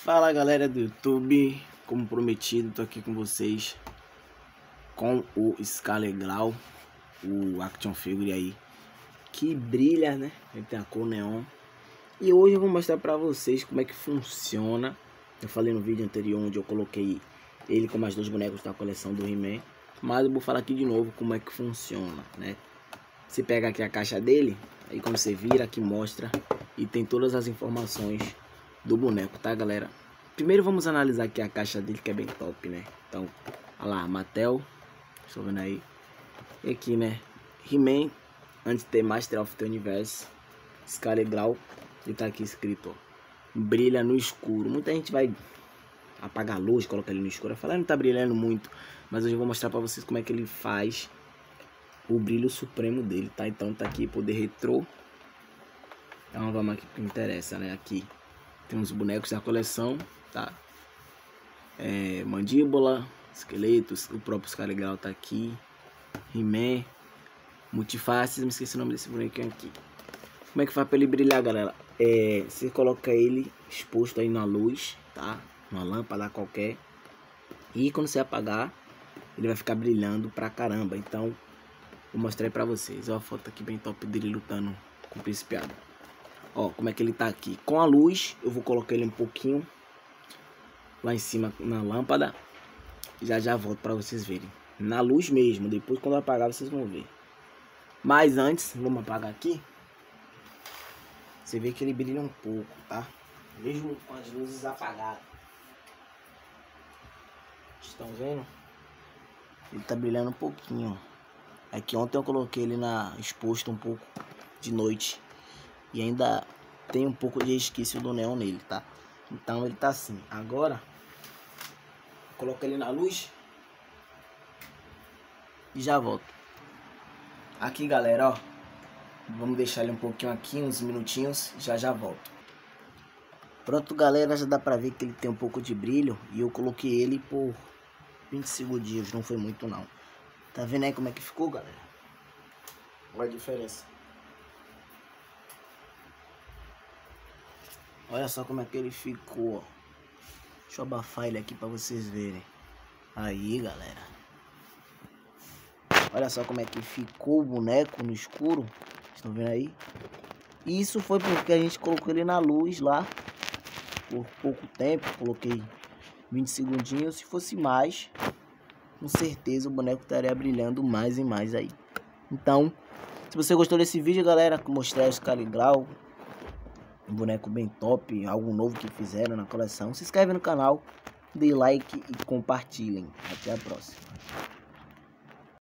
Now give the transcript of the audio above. Fala galera do YouTube, como prometido, tô aqui com vocês com o Scare Glow, o action figure aí que brilha, né? Ele tem a cor neon. E hoje eu vou mostrar pra vocês como é que funciona. Eu falei no vídeo anterior onde eu coloquei ele com mais dois bonecos da coleção do He-Man, mas eu vou falar aqui de novo como é que funciona, né? Você pega aqui a caixa dele, aí quando você vira aqui mostra e tem todas as informações do boneco, tá galera? Primeiro vamos analisar aqui a caixa dele, que é bem top, né? Então, olha lá, Mattel, estou vendo aí. E aqui, né, He-Man, antes de ter Master of the Universe, Scare Glow, e tá aqui escrito, ó, brilha no escuro. Muita gente vai apagar a luz, coloca ele no escuro, falar não tá brilhando muito, mas hoje eu vou mostrar pra vocês como é que ele faz o brilho supremo dele, tá? Então tá aqui, poder retrô. Então vamos aqui que interessa, né? Aqui tem uns bonecos da coleção, tá? Mandíbula, esqueletos, o próprio Scare Glow tá aqui. He-Man, Multifaces, me esqueci o nome desse bonequinho aqui. Como é que faz pra ele brilhar, galera? Você coloca ele exposto aí na luz, tá? Uma lâmpada qualquer. E quando você apagar, ele vai ficar brilhando pra caramba. Então, vou mostrar aí pra vocês. Ó, a foto aqui bem top dele lutando com o Príncipe Adam. Ó, como é que ele tá aqui. Com a luz, eu vou colocar ele um pouquinho lá em cima na lâmpada. Já já volto pra vocês verem. Na luz mesmo, depois quando eu apagar vocês vão ver. Mas antes, vamos apagar aqui. Você vê que ele brilha um pouco, tá? Mesmo com as luzes apagadas. Estão vendo? Ele tá brilhando um pouquinho. É que ontem eu coloquei ele exposto um pouco de noite. E ainda tem um pouco de resquício do neon nele, tá? Então ele tá assim. Agora, coloca ele na luz e já volto. Aqui, galera, ó. Vamos deixar ele um pouquinho aqui, uns minutinhos, já já volto. Pronto, galera, já dá pra ver que ele tem um pouco de brilho. E eu coloquei ele por 20 segundinhos, não foi muito não. Tá vendo aí como é que ficou, galera? Olha a diferença. Olha só como é que ele ficou. Deixa eu abafar ele aqui pra vocês verem. Aí, galera. Olha só como é que ficou o boneco no escuro. Estão vendo aí? Isso foi porque a gente colocou ele na luz lá. Por pouco tempo. Coloquei 20 segundinhos. Se fosse mais, com certeza o boneco estaria brilhando mais e mais aí. Então, se você gostou desse vídeo, galera, mostrar o Scare Glow, um boneco bem top, algo novo que fizeram na coleção, se inscreve no canal, dê like e compartilhem. Até a próxima.